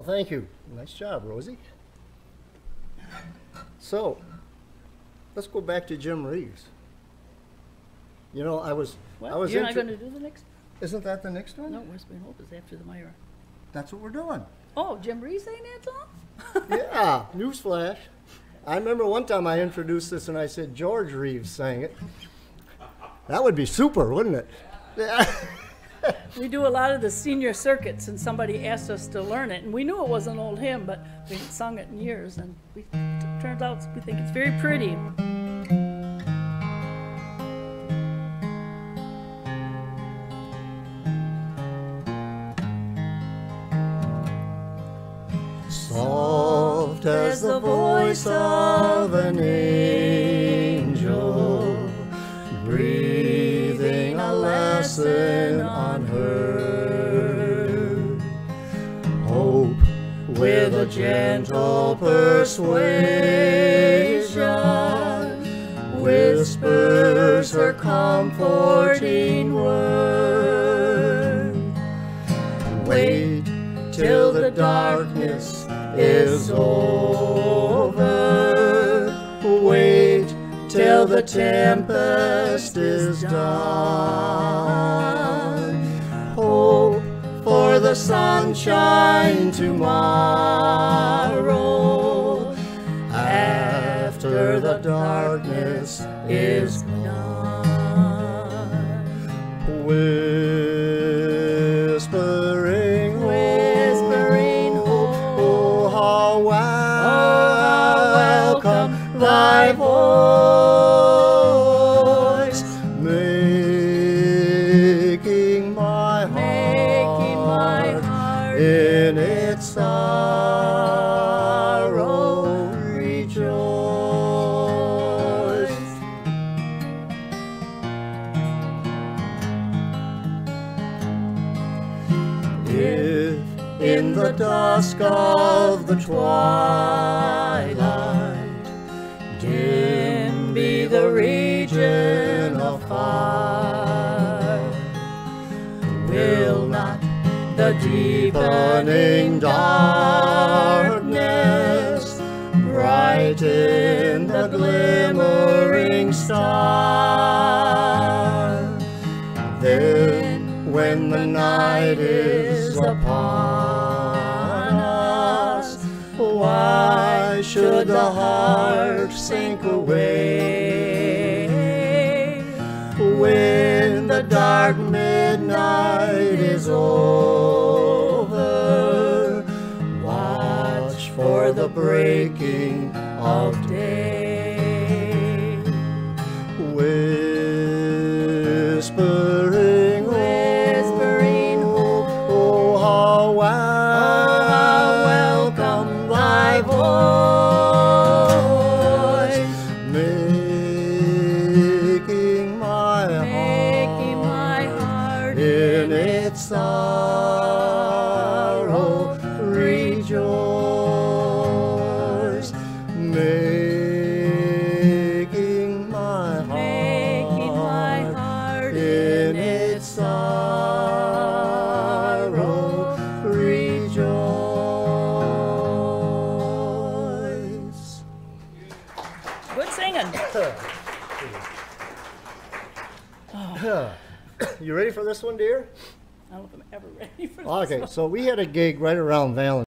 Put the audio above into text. Well, thank you. Nice job, Rosie. So, let's go back to Jim Reeves. You know, I was. You're not going to do the next? Isn't that the next one? No, Whispering Hope is after the Myra. That's what we're doing. Oh, Jim Reeves saying that song? Yeah, newsflash. I remember one time I introduced this and I said George Reeves sang it. That would be super, wouldn't it? Yeah. We do a lot of the senior circuits, and somebody asked us to learn it, and we knew it was an old hymn, but we hadn't sung it in years, and it turns out we think it's very pretty. Soft as the voice of an angel, breathing a lesson on her. Hope with a gentle persuasion whispers her comforting word. Wait till the darkness is over. Wait till the tempest is done. Hope for the sunshine tomorrow, after the darkness is gone. Thy voice, making my heart in its sorrow rejoice. If in the dusk of the twilight be the region of fire, will not the deepening darkness brighten the glimmering star? Then when the night is upon us, why should the heart sink away? When the dark midnight is over, watch for the breaking of day. Whispering hope, oh how welcome thy voice. Sorrow rejoice, making my heart in its sorrow rejoice. Good singing. Oh. You ready for this one, dear? I don't know if I'm ever ready for this. Okay, so we had a gig right around Valentine's.